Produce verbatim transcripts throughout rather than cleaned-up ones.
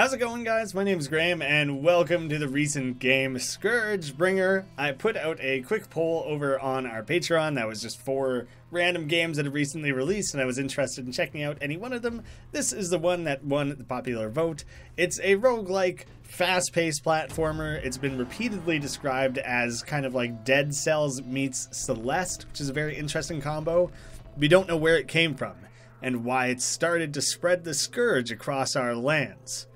How's it going, guys? My name is Graham and welcome to the recent game ScourgeBringer. I put out a quick poll over on our Patreon that was just for random games that have recently released, and I was interested in checking out any one of them. This is the one that won the popular vote. It's a roguelike, fast-paced platformer. It's been repeatedly described as kind of like Dead Cells meets Celeste, which is a very interesting combo. We don't know where it came from and why it started to spread the scourge across our lands.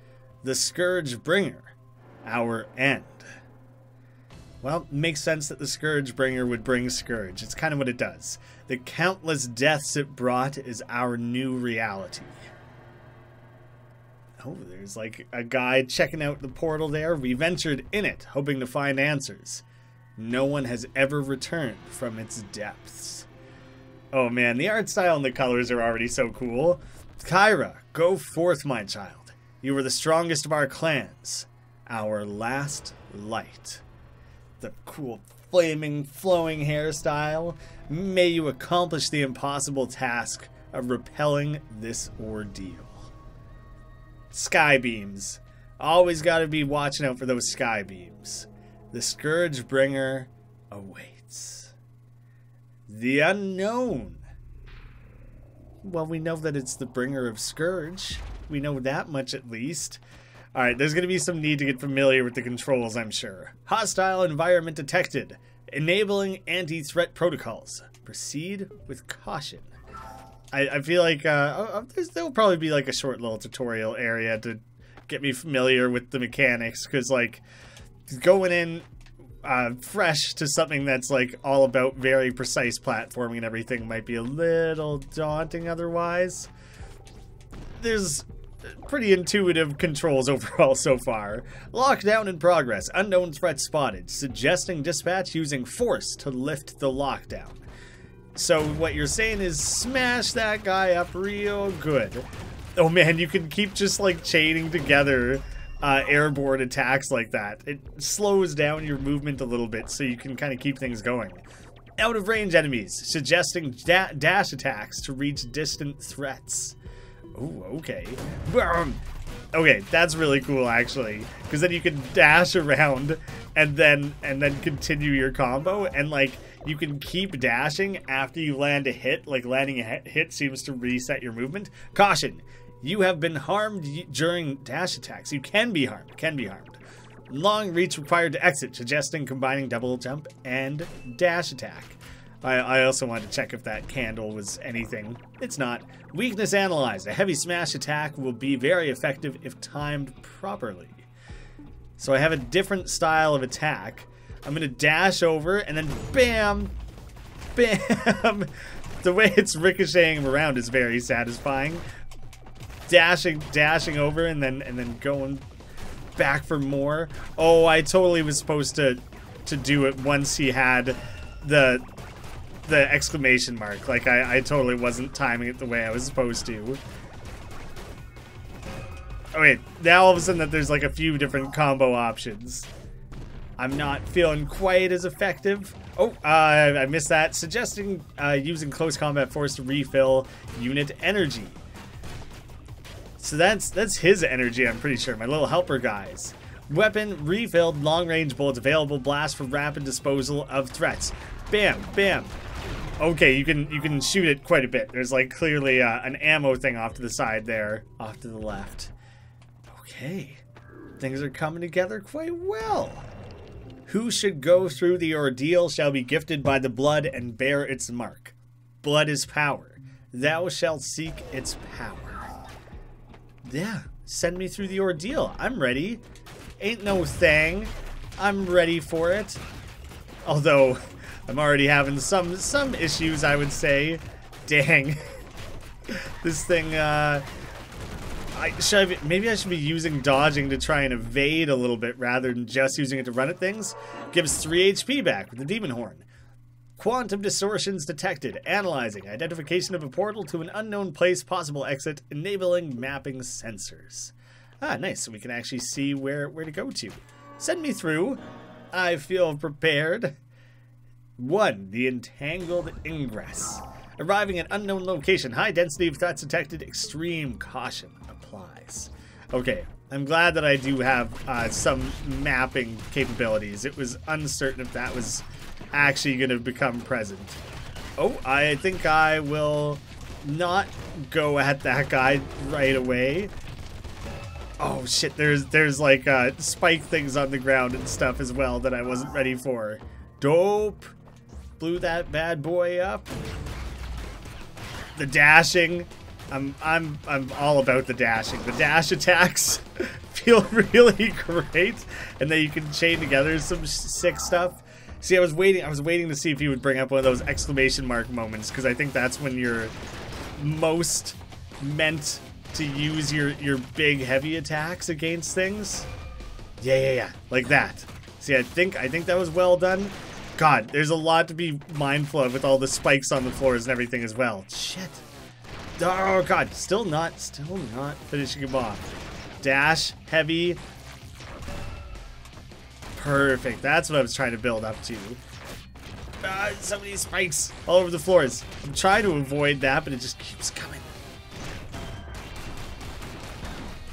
The Scourge Bringer, our end. Well, it makes sense that the Scourge Bringer would bring scourge. It's kind of what it does. The countless deaths it brought is our new reality. Oh, there's like a guy checking out the portal there. We ventured in it, hoping to find answers. No one has ever returned from its depths. Oh man, the art style and the colors are already so cool. Kyhra, go forth, my child. You were the strongest of our clans. Our last light. The cool flaming, flowing hairstyle. May you accomplish the impossible task of repelling this ordeal. Sky beams. Always gotta be watching out for those sky beams. The Scourge Bringer awaits. The unknown. Well, we know that it's the bringer of scourge. We know that much at least. All right, there's going to be some need to get familiar with the controls, I'm sure. Hostile environment detected. Enabling anti-threat protocols. Proceed with caution. I, I feel like uh, there'll probably be like a short little tutorial area to get me familiar with the mechanics, because like going in Uh, fresh to something that's like all about very precise platforming and everything might be a little daunting otherwise. There's pretty intuitive controls overall so far. Lockdown in progress. Unknown threat spotted. Suggesting dispatch using force to lift the lockdown. So what you're saying is smash that guy up real good. Oh man, you can keep just like chaining together Uh, airborne attacks like that. It slows down your movement a little bit so you can kind of keep things going. Out of range enemies, suggesting da dash attacks to reach distant threats. Ooh, okay. Okay, that's really cool actually, because then you can dash around and then and then continue your combo, and like you can keep dashing after you land a hit. Like landing a hit seems to reset your movement. Caution. You have been harmed during dash attacks. You can be harmed. Can be harmed. Long reach required to exit, suggesting combining double jump and dash attack. I, I also wanted to check if that candle was anything. It's not. Weakness analyzed. A heavy smash attack will be very effective if timed properly. So I have a different style of attack. I'm going to dash over and then bam! Bam! The way it's ricocheting around is very satisfying. Dashing, dashing over, and then and then going back for more. Oh, I totally was supposed to to do it once he had the the exclamation mark. Like I, I totally wasn't timing it the way I was supposed to. Okay, now all of a sudden that there's like a few different combo options. I'm not feeling quite as effective. Oh, uh, I missed that. Suggesting uh, using close combat force to refill unit energy. So that's that's his energy, I'm pretty sure. My little helper guys. Weapon refilled, long-range bullets available, blast for rapid disposal of threats. Bam, bam. Okay, you can you can shoot it quite a bit. There's like clearly uh, an ammo thing off to the side there, off to the left. Okay, things are coming together quite well. Who should go through the ordeal shall be gifted by the blood and bear its mark. Blood is power. Thou shalt seek its power. Yeah, send me through the ordeal. I'm ready. Ain't no thing. I'm ready for it. Although, I'm already having some some issues, I would say. Dang. This thing, uh... I, should I be, maybe I should be using dodging to try and evade a little bit rather than just using it to run at things. Gives three H P back with the demon horn. Quantum distortions detected. Analyzing. Identification of a portal to an unknown place. Possible exit. Enabling mapping sensors. Ah, nice. So we can actually see where, where to go to. Send me through. I feel prepared. One. The entangled ingress. Arriving at unknown location. High density of threats detected. Extreme caution applies. Okay. I'm glad that I do have uh, some mapping capabilities. It was uncertain if that was actually going to become present. Oh, I think I will not go at that guy right away. Oh shit, there's there's like uh, spike things on the ground and stuff as well that I wasn't ready for. Dope. Blew that bad boy up. The dashing. I'm I'm I'm all about the dashing. The dash attacks feel really great, and then you can chain together some sick stuff. See, I was waiting. I was waiting to see if you would bring up one of those exclamation mark moments, because I think that's when you're most meant to use your your big heavy attacks against things. Yeah, yeah, yeah, like that. See, I think I think that was well done. God, there's a lot to be mindful of with all the spikes on the floors and everything as well. Shit. Oh god, still not, still not finishing him off. Dash, heavy. Perfect, that's what I was trying to build up to. Ah, so many spikes all over the floors. I'm trying to avoid that, but it just keeps coming.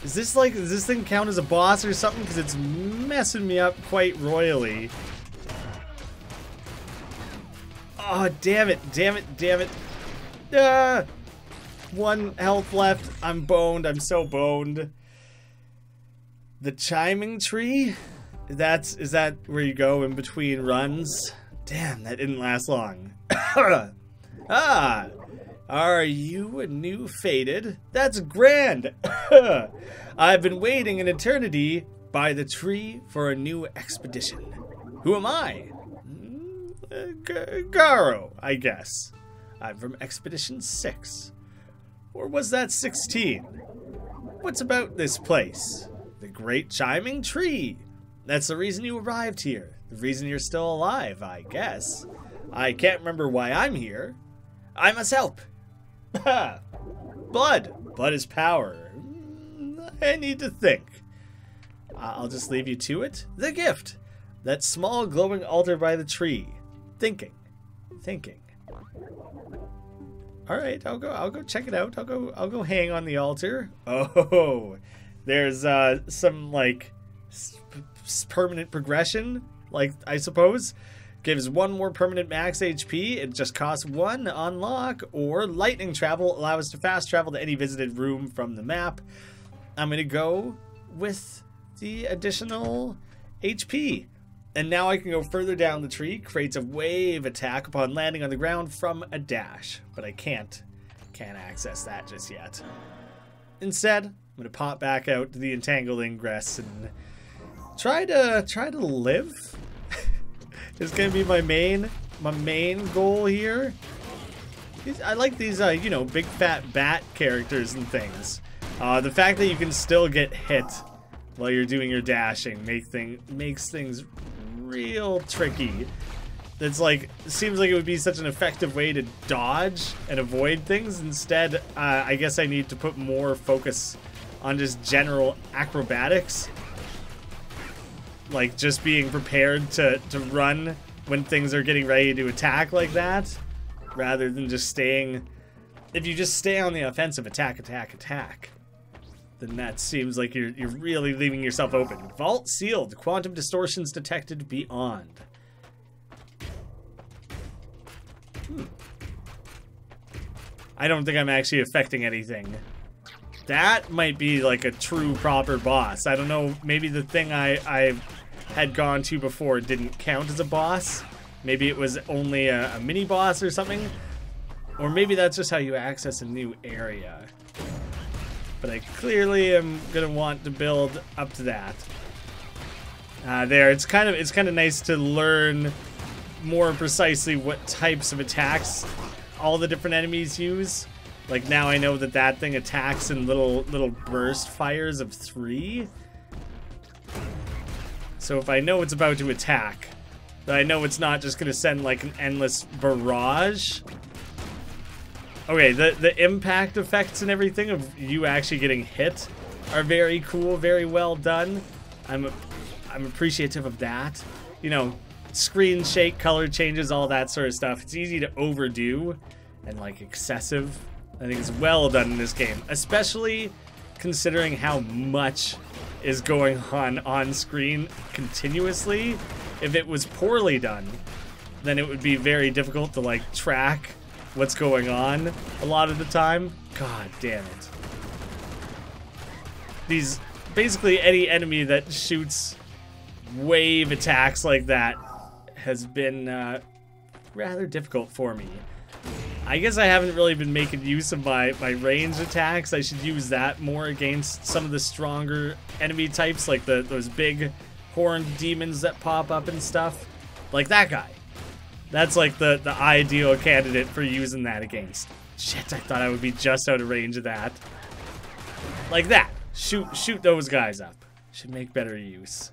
Is this like, does this thing count as a boss or something? Because it's messing me up quite royally. Oh, damn it, damn it, damn it. Ah! One health left. I'm boned. I'm so boned. The chiming tree? That's, is that where you go in between runs? Damn, that didn't last long. Ah! Are you a new fated? That's grand! I've been waiting an eternity by the tree for a new expedition. Who am I? Garo, I guess. I'm from Expedition six. Or was that sixteen? What's about this place? The Great Chiming Tree. That's the reason you arrived here. The reason you're still alive, I guess. I can't remember why I'm here. I must help. Blood. Blood is power. I need to think. I'll just leave you to it. The gift. That small glowing altar by the tree. Thinking. Thinking. All right, I'll go. I'll go check it out. I'll go. I'll go hang on the altar. Oh, there's uh, some like permanent progression. Like I suppose, gives one more permanent max H P. It just costs one unlock. Or lightning travel allows us to fast travel to any visited room from the map. I'm gonna go with the additional H P. And now I can go further down the tree, creates a wave attack upon landing on the ground from a dash. But I can't, can't access that just yet. Instead, I'm going to pop back out to the entangled ingress and try to, try to live. It's going to be my main, my main goal here. I like these, uh, you know, big fat bat characters and things. Uh, the fact that you can still get hit while you're doing your dashing make thing, makes things real tricky. It's like, seems like it would be such an effective way to dodge and avoid things. Instead, uh, I guess I need to put more focus on just general acrobatics, like just being prepared to to run when things are getting ready to attack like that, rather than just staying. If you just stay on the offensive, attack, attack, attack, then that seems like you're, you're really leaving yourself open. Vault sealed. Quantum distortions detected beyond. Hmm. I don't think I'm actually affecting anything. That might be like a true proper boss. I don't know. Maybe the thing I, I had gone to before didn't count as a boss. Maybe it was only a, a mini boss or something. Or maybe that's just how you access a new area. But I clearly am gonna want to build up to that. Uh, there, it's kind of it's kind of nice to learn more precisely what types of attacks all the different enemies use. Like now I know that that thing attacks in little little burst fires of three. So if I know it's about to attack, then I know it's not just gonna send like an endless barrage. Okay, the, the impact effects and everything of you actually getting hit are very cool, very well done. I'm, I'm appreciative of that. You know, screen shake, color changes, all that sort of stuff. It's easy to overdo and, like, excessive. I think it's well done in this game, especially considering how much is going on on screen continuously. If it was poorly done, then it would be very difficult to like track what's going on a lot of the time. God damn it. These, basically any enemy that shoots wave attacks like that has been uh, rather difficult for me. I guess I haven't really been making use of my, my range attacks. I should use that more against some of the stronger enemy types, like the those big horned demons that pop up and stuff. Like that guy. That's like the, the ideal candidate for using that against. Shit, I thought I would be just out of range of that. Like that. Shoot, shoot those guys up. Should make better use.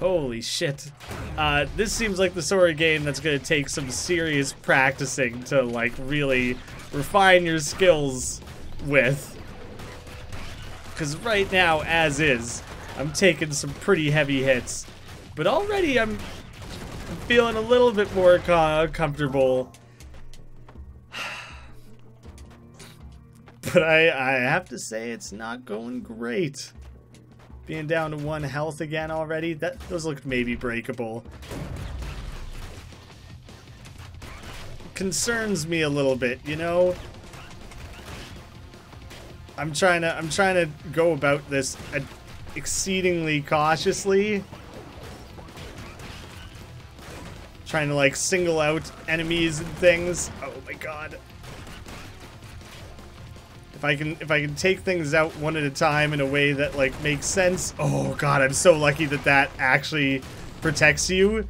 Holy shit. Uh, this seems like the sort of game that's going to take some serious practicing to, like, really refine your skills with. Because right now, as is, I'm taking some pretty heavy hits. But already I'm feeling a little bit more comfortable. But I, I have to say it's not going great. Being down to one health again already. That those look maybe breakable. Concerns me a little bit, you know. I'm trying to I'm trying to go about this exceedingly cautiously. Trying to like single out enemies and things. Oh my god. If I can, if I can take things out one at a time in a way that, like, makes sense. Oh, God, I'm so lucky that that actually protects you.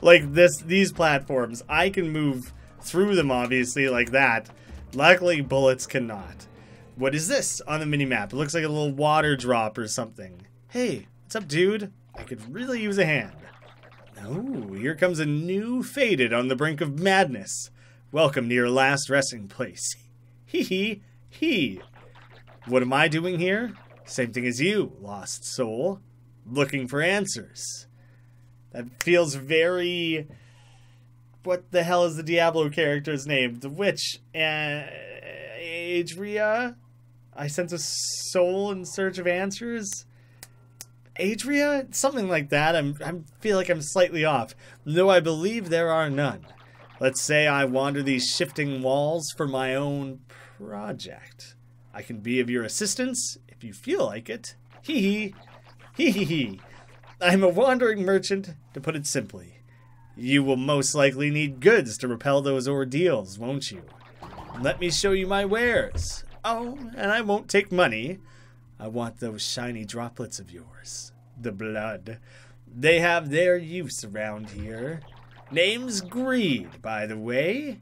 Like, this, these platforms, I can move through them, obviously, like that. Luckily, bullets cannot. What is this on the minimap? It looks like a little water drop or something. Hey, what's up, dude? I could really use a hand. Oh, here comes a new faded on the brink of madness. Welcome to your last resting place. Hee hee hee. What am I doing here? Same thing as you, lost soul. Looking for answers. That feels very... What the hell is the Diablo character's name? The witch. Uh, Adria? I sense a soul in search of answers? Adria? Something like that. I'm, I'm feel like I'm slightly off. Though I believe there are none. Let's say I wander these shifting walls for my own project. I can be of your assistance if you feel like it. Hee hee. Hee hee hee. I'm a wandering merchant, to put it simply. You will most likely need goods to repel those ordeals, won't you? Let me show you my wares. Oh, and I won't take money. I want those shiny droplets of yours. The blood. They have their use around here. Name's Greed, by the way.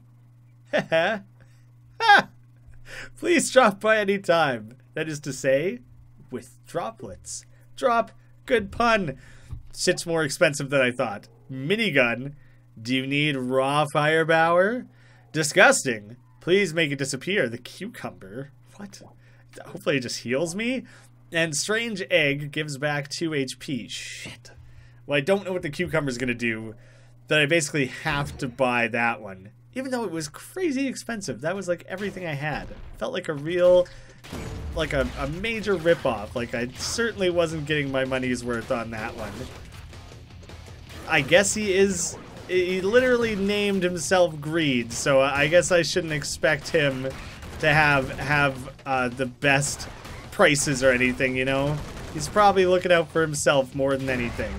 Haha. Ha! Please drop by any time. That is to say, with droplets. Drop. Good pun. Shit's more expensive than I thought. Minigun. Do you need raw firepower? Disgusting. Please make it disappear. The cucumber. What? Hopefully it just heals me. And strange egg gives back two H P. Shit. Well, I don't know what the cucumber's gonna do. That I basically have to buy that one. Even though it was crazy expensive. That was like everything I had. Felt like a real, like a, a major ripoff. Like I certainly wasn't getting my money's worth on that one. I guess he is, he literally named himself Greed. So I guess I shouldn't expect him to have, have uh, the best prices or anything, you know? He's probably looking out for himself more than anything.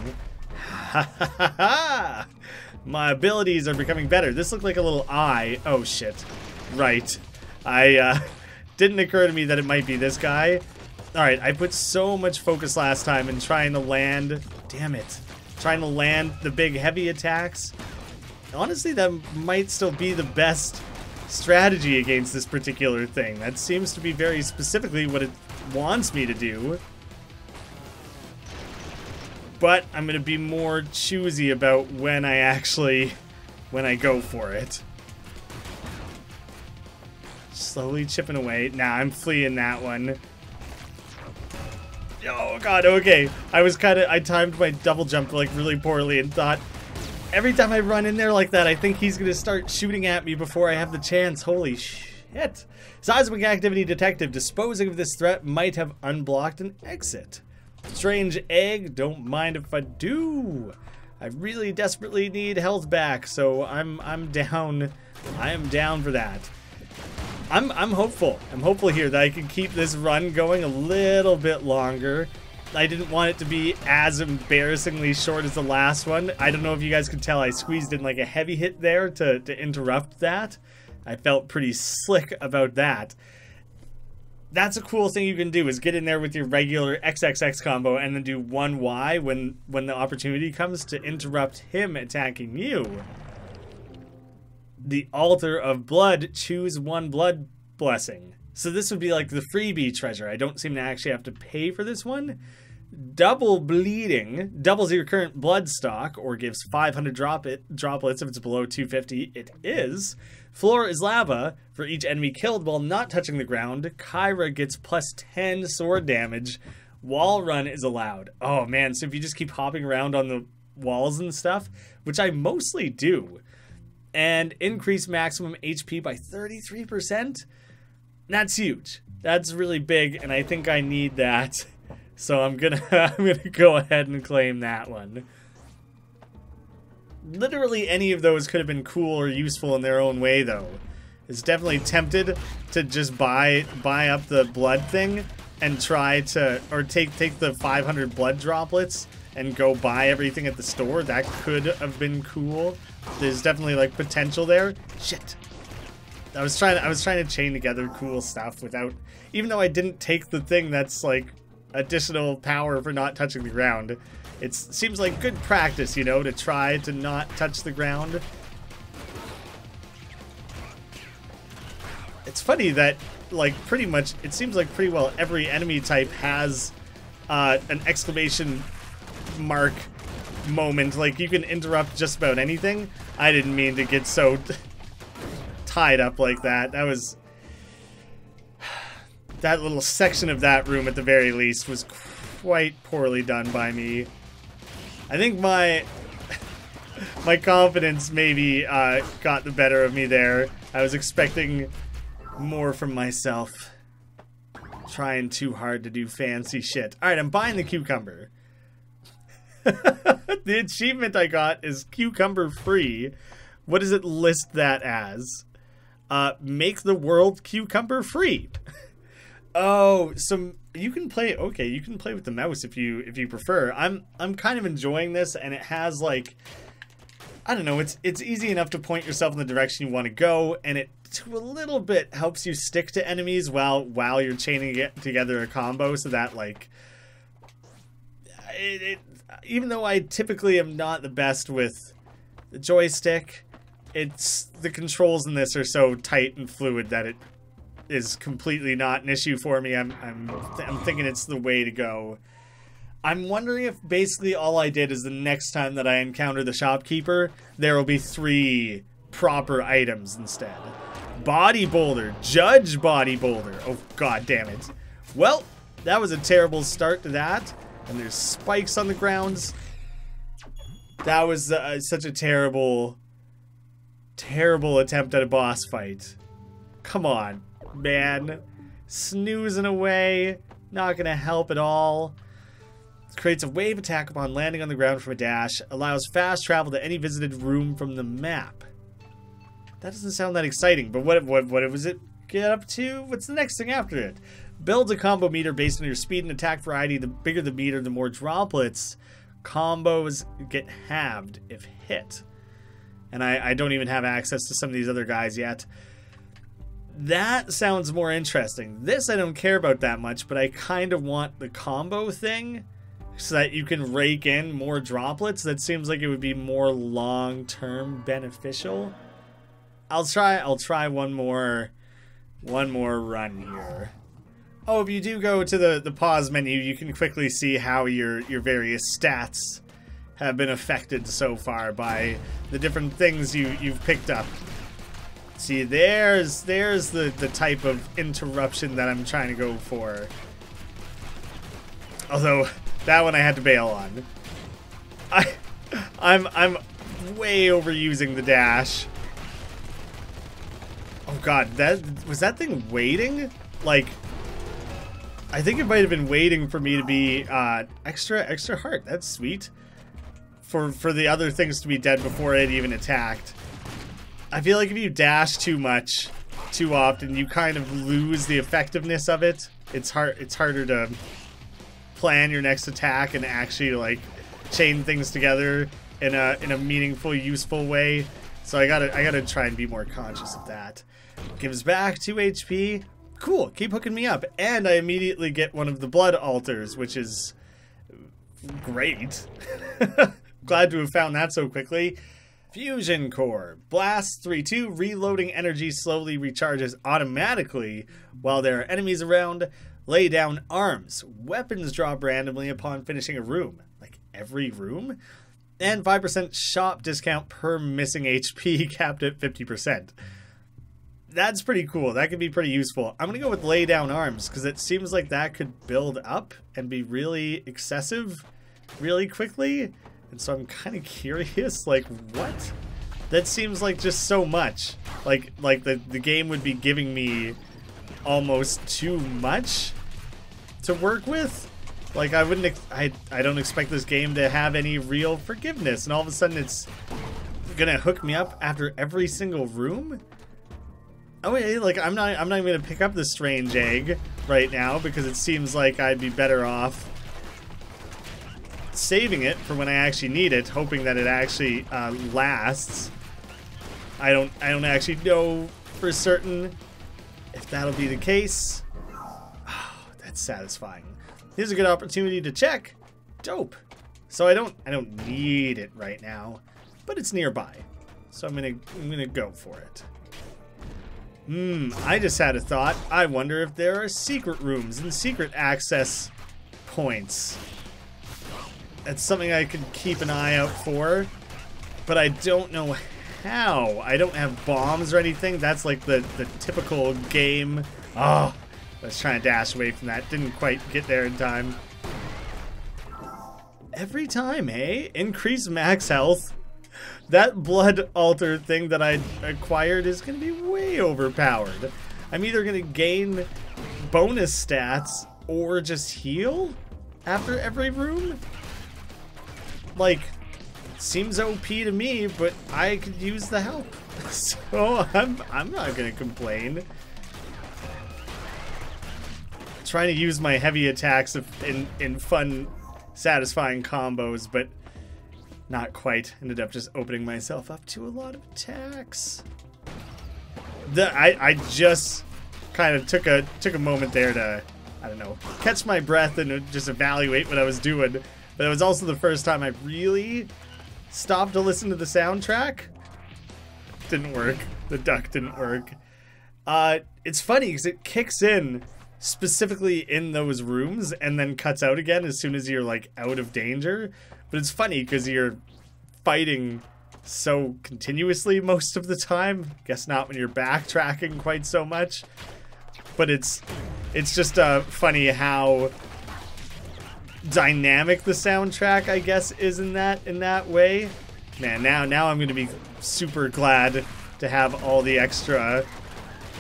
Ha ha ha ha! My abilities are becoming better. This looked like a little eye. Oh shit. Right. I uh, didn't occur to me that it might be this guy. Alright, I put so much focus last time in trying to land... Damn it. Trying to land the big heavy attacks. Honestly, that might still be the best strategy against this particular thing. That seems to be very specifically what it wants me to do. But I'm going to be more choosy about when I actually, when I go for it. Slowly chipping away. Nah, I'm fleeing that one. Oh, God, okay. I was kind of, I timed my double jump, like, really poorly and thought, every time I run in there like that, I think he's going to start shooting at me before I have the chance. Holy shit. hit. Seismic activity detected. Disposing of this threat might have unblocked an exit. Strange egg. Don't mind if I do. I really desperately need health back, so I'm I'm down. I am down for that. I'm I'm hopeful. I'm hopeful here that I can keep this run going a little bit longer. I didn't want it to be as embarrassingly short as the last one. I don't know if you guys could tell I squeezed in like a heavy hit there to, to interrupt that. I felt pretty slick about that. That's a cool thing you can do, is get in there with your regular triple X combo and then do one Y when, when the opportunity comes to interrupt him attacking you. The Altar of Blood, choose one blood blessing. So this would be like the freebie treasure. I don't seem to actually have to pay for this one. Double bleeding doubles your current blood stock or gives five hundred drop it, droplets if it's below two fifty. It is. Floor is lava. For each enemy killed while not touching the ground, Kyhra gets plus ten sword damage. Wall run is allowed. Oh man, so if you just keep hopping around on the walls and stuff, which I mostly do, and increase maximum H P by thirty-three percent. That's huge. That's really big, and I think I need that. So I'm gonna I'm gonna go ahead and claim that one. Literally any of those could have been cool or useful in their own way, though. It's definitely tempted to just buy buy up the blood thing and try to, or take take the five hundred blood droplets and go buy everything at the store. That could have been cool. There's definitely like potential there. Shit. I was trying. I was trying to chain together cool stuff without, even though I didn't take the thing that's like additional power for not touching the ground. It seems like good practice, you know, to try to not touch the ground. It's funny that, like, pretty much it seems like pretty well every enemy type has uh, an exclamation mark moment. Like you can interrupt just about anything. I didn't mean to get so tied up like that. That was... that little section of that room, at the very least, was quite poorly done by me. I think my... my confidence maybe uh, got the better of me there. I was expecting more from myself. Trying too hard to do fancy shit. Alright, I'm buying the cucumber. The achievement I got is cucumber free. What does it list that as? Uh, make the world cucumber free. Oh, so you can play. Okay, you can play with the mouse if you if you prefer. I'm I'm kind of enjoying this, and it has like, I don't know. It's it's easy enough to point yourself in the direction you want to go, and it to a little bit helps you stick to enemies while while you're chaining it together a combo, so that like, it, it, even though I typically am not the best with the joystick, it's the controls in this are so tight and fluid that it is completely not an issue for me. I'm I'm th I'm thinking it's the way to go. I'm wondering if basically all I did is the next time that I encounter the shopkeeper, there will be three proper items instead. Body Boulder, Judge Body Boulder. Oh god damn it. Well, that was a terrible start to that. And there's spikes on the grounds. That was uh, such a terrible terrible attempt at a boss fight. Come on, man. Snoozing away. Not gonna help at all. Creates a wave attack upon landing on the ground from a dash. Allows fast travel to any visited room from the map. That doesn't sound that exciting, but what what what was it get up to? What's the next thing after it? Builds a combo meter based on your speed and attack variety. The bigger the meter, the more droplets. Combos get halved if hit. And I, I don't even have access to some of these other guys yet. That sounds more interesting. This I don't care about that much, but I kind of want the combo thing so that you can rake in more droplets. That seems like it would be more long-term beneficial. I'll try I'll try one more one more run here. Oh, if you do go to the, the pause menu, you can quickly see how your, your various stats have been affected so far by the different things you, you've picked up. See, there's there's the, the type of interruption that I'm trying to go for. Although that one I had to bail on. I I'm I'm way overusing the dash. Oh god, that was that thing waiting? Like, I think it might have been waiting for me to be uh, extra, extra heart. That's sweet. For, for the other things to be dead before it even attacked. I feel like if you dash too much, too often, you kind of lose the effectiveness of it. It's hard. It's harder to plan your next attack and actually like chain things together in a in a meaningful, useful way. So I gotta I gotta try and be more conscious of that. Gives back two H P. Cool. Keep hooking me up, and I immediately get one of the blood altars, which is great. Glad to have found that so quickly. Fusion Core. Blast three two, reloading energy slowly recharges automatically while there are enemies around. Lay down arms. Weapons drop randomly upon finishing a room. Like every room? And five percent shop discount per missing H P, capped at fifty percent. That's pretty cool. That could be pretty useful. I'm going to go with lay down arms because it seems like that could build up and be really excessive really quickly. And so I'm kind of curious, like, what? That seems like just so much. Like, like the, the game would be giving me almost too much to work with. Like, I wouldn't, ex I, I don't expect this game to have any real forgiveness. And all of a sudden it's gonna hook me up after every single room? Oh, wait, like, I'm not, I'm not even gonna pick up this strange egg right now because it seems like I'd be better off saving it for when I actually need it, hoping that it actually uh, lasts. I don't I don't actually know for certain if that'll be the case. Oh, that's satisfying. Here's a good opportunity to check. Dope. So I don't I don't need it right now, but it's nearby. So I'm gonna I'm gonna go for it. Hmm, I just had a thought. I wonder if there are secret rooms and secret access points. That's something I could keep an eye out for, but I don't know how. I don't have bombs or anything. That's like the, the typical game. Oh, I was trying to dash away from that. Didn't quite get there in time. Every time, hey? Increase max health. That blood altar thing that I acquired is going to be way overpowered. I'm either going to gain bonus stats or just heal after every room. Like, seems O P to me, but I could use the help. So I'm, I'm not gonna complain. Trying to use my heavy attacks in, in fun, satisfying combos, but not quite. Ended up just opening myself up to a lot of attacks. The, I, I just kind of took a, took a moment there to, I don't know, catch my breath and just evaluate what I was doing. But it was also the first time I really stopped to listen to the soundtrack. Didn't work. The duck didn't work. Uh, it's funny because it kicks in specifically in those rooms and then cuts out again as soon as you're like out of danger. But it's funny because you're fighting so continuously most of the time. Guess not when you're backtracking quite so much. But it's it's just uh, funny how dynamic the soundtrack, I guess, is in that in that way. Man, now now I'm gonna be super glad to have all the extra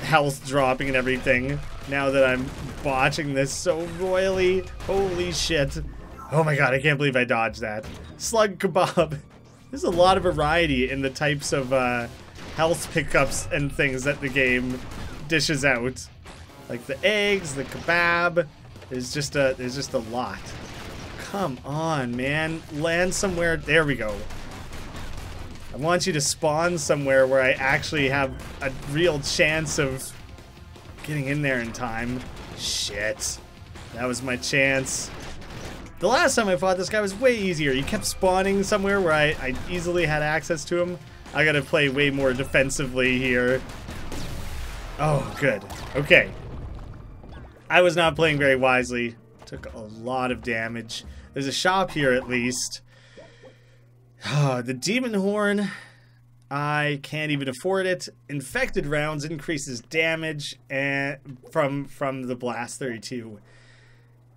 health dropping and everything now that I'm botching this so royally. Holy shit. Oh my god, I can't believe I dodged that. Slug kebab. There's a lot of variety in the types of uh, health pickups and things that the game dishes out. Like the eggs, the kebab. There's just a there's just a lot. Come on, man. Land somewhere. There we go. I want you to spawn somewhere where I actually have a real chance of getting in there in time. Shit. That was my chance. The last time I fought this guy was way easier. He kept spawning somewhere where I, I easily had access to him. I gotta play way more defensively here. Oh, good. Okay. I was not playing very wisely. Took a lot of damage. There's a shop here, at least. Oh, the demon horn. I can't even afford it. Infected rounds increases damage and from from the blast thirty-two,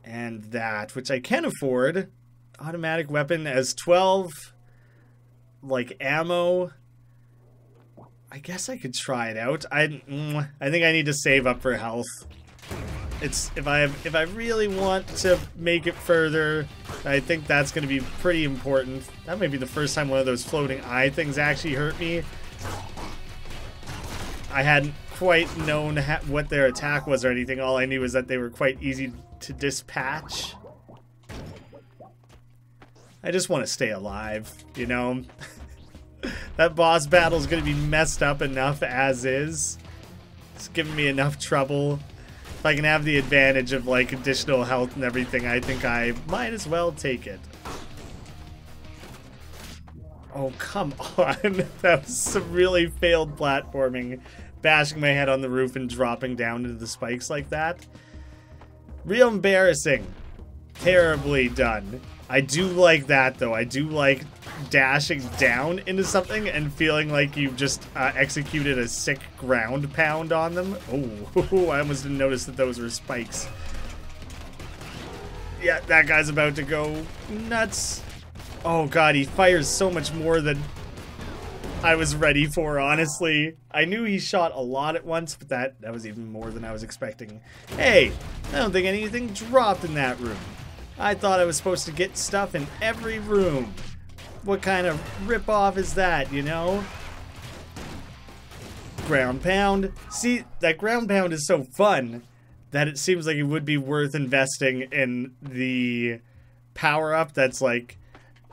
and that which I can afford. Automatic weapon as twelve, like ammo. I guess I could try it out. I mm, I think I need to save up for health. It's if I if I really want to make it further, I think that's going to be pretty important. That may be the first time one of those floating eye things actually hurt me. I hadn't quite known ha what their attack was or anything. All I knew was that they were quite easy to dispatch. I just want to stay alive, you know? That boss battle is going to be messed up enough as is. It's giving me enough trouble. If I can have the advantage of, like, additional health and everything, I think I might as well take it. Oh, come on. That was some really failed platforming. Bashing my head on the roof and dropping down into the spikes like that. Real embarrassing. Terribly done. I do like that, though. I do like dashing down into something and feeling like you've just uh, executed a sick ground pound on them. Oh, I almost didn't notice that those were spikes. Yeah, that guy's about to go nuts. Oh, God, he fires so much more than I was ready for, honestly. I knew he shot a lot at once, but that, that was even more than I was expecting. Hey, I don't think anything dropped in that room. I thought I was supposed to get stuff in every room. What kind of ripoff is that, you know? Ground pound. See, that ground pound is so fun that it seems like it would be worth investing in the power-up that's like,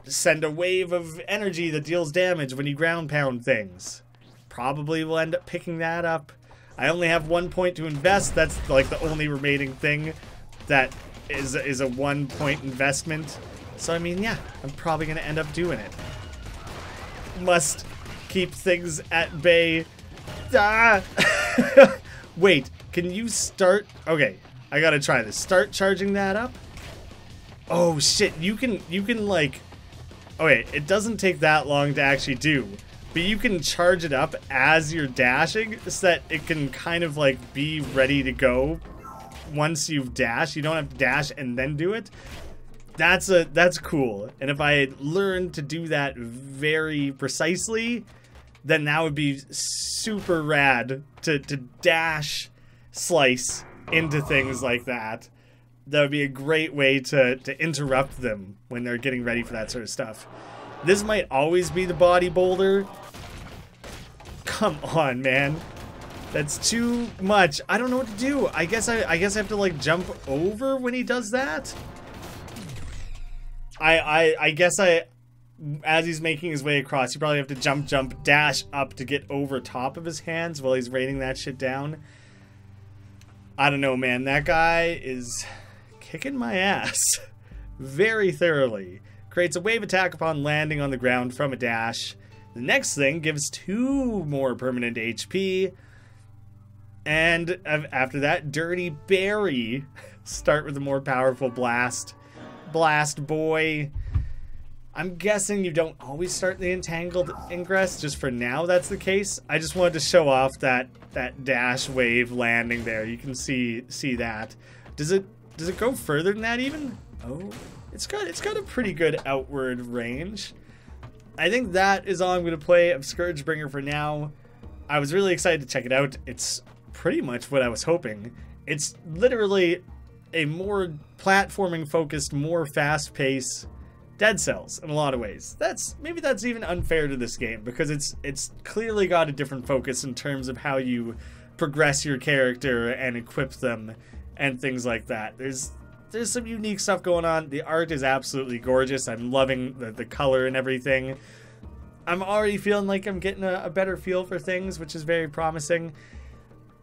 send a wave of energy that deals damage when you ground pound things. Probably will end up picking that up. I only have one point to invest. That's like the only remaining thing that is is a one point investment. So I mean, yeah, I'm probably gonna end up doing it. Must keep things at bay. Ah! Wait, can you start? Okay, I gotta try this. Start charging that up. Oh shit, you can you can like, okay, it doesn't take that long to actually do, but you can charge it up as you're dashing so that it can kind of like be ready to go. Once you've dashed, you don't have to dash and then do it. That's a that's cool. And if I had learned to do that very precisely, then that would be super rad to, to dash slice into things like that. That would be a great way to, to interrupt them when they're getting ready for that sort of stuff. This might always be the body boulder. Come on, man. That's too much. I don't know what to do. I guess I, I guess I have to like jump over when he does that. I, I, I guess I, as he's making his way across, you probably have to jump, jump, dash up to get over top of his hands while he's raining that shit down. I don't know, man. That guy is kicking my ass very thoroughly. Creates a wave attack upon landing on the ground from a dash. The next thing gives two more permanent H P. And after that, Dirty Barry. Start with a more powerful blast. Blast boy. I'm guessing you don't always start the entangled ingress. Just for now, that's the case. I just wanted to show off that that dash wave landing there. You can see see that. Does it does it go further than that even? Oh, it's got it's got a pretty good outward range. I think that is all I'm going to play of ScourgeBringer for now. I was really excited to check it out. It's pretty much what I was hoping. It's literally a more platforming focused, more fast paced Dead Cells in a lot of ways. That's maybe that's even unfair to this game because it's it's clearly got a different focus in terms of how you progress your character and equip them and things like that. There's there's some unique stuff going on. The art is absolutely gorgeous. I'm loving the, the color and everything. I'm already feeling like I'm getting a, a better feel for things, which is very promising.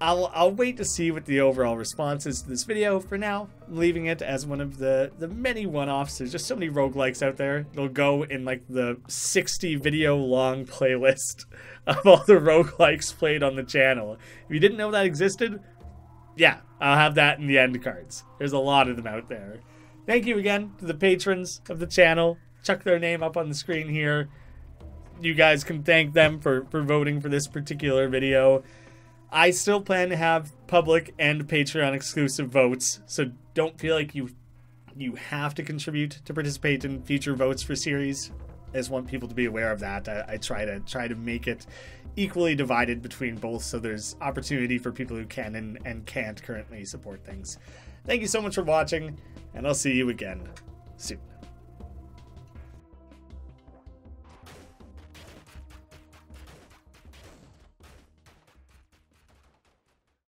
I'll, I'll wait to see what the overall response is to this video. For now, I'm leaving it as one of the, the many one-offs. There's just so many roguelikes out there. It'll go in like the sixty video long playlist of all the roguelikes played on the channel. If you didn't know that existed, yeah, I'll have that in the end cards. There's a lot of them out there. Thank you again to the patrons of the channel. Chuck their name up on the screen here. You guys can thank them for, for voting for this particular video. I still plan to have public and Patreon exclusive votes, so don't feel like you you have to contribute to participate in future votes for series. I just want people to be aware of that. I, I try to try to make it equally divided between both, so there's opportunity for people who can and, and can't currently support things. Thank you so much for watching, and I'll see you again soon.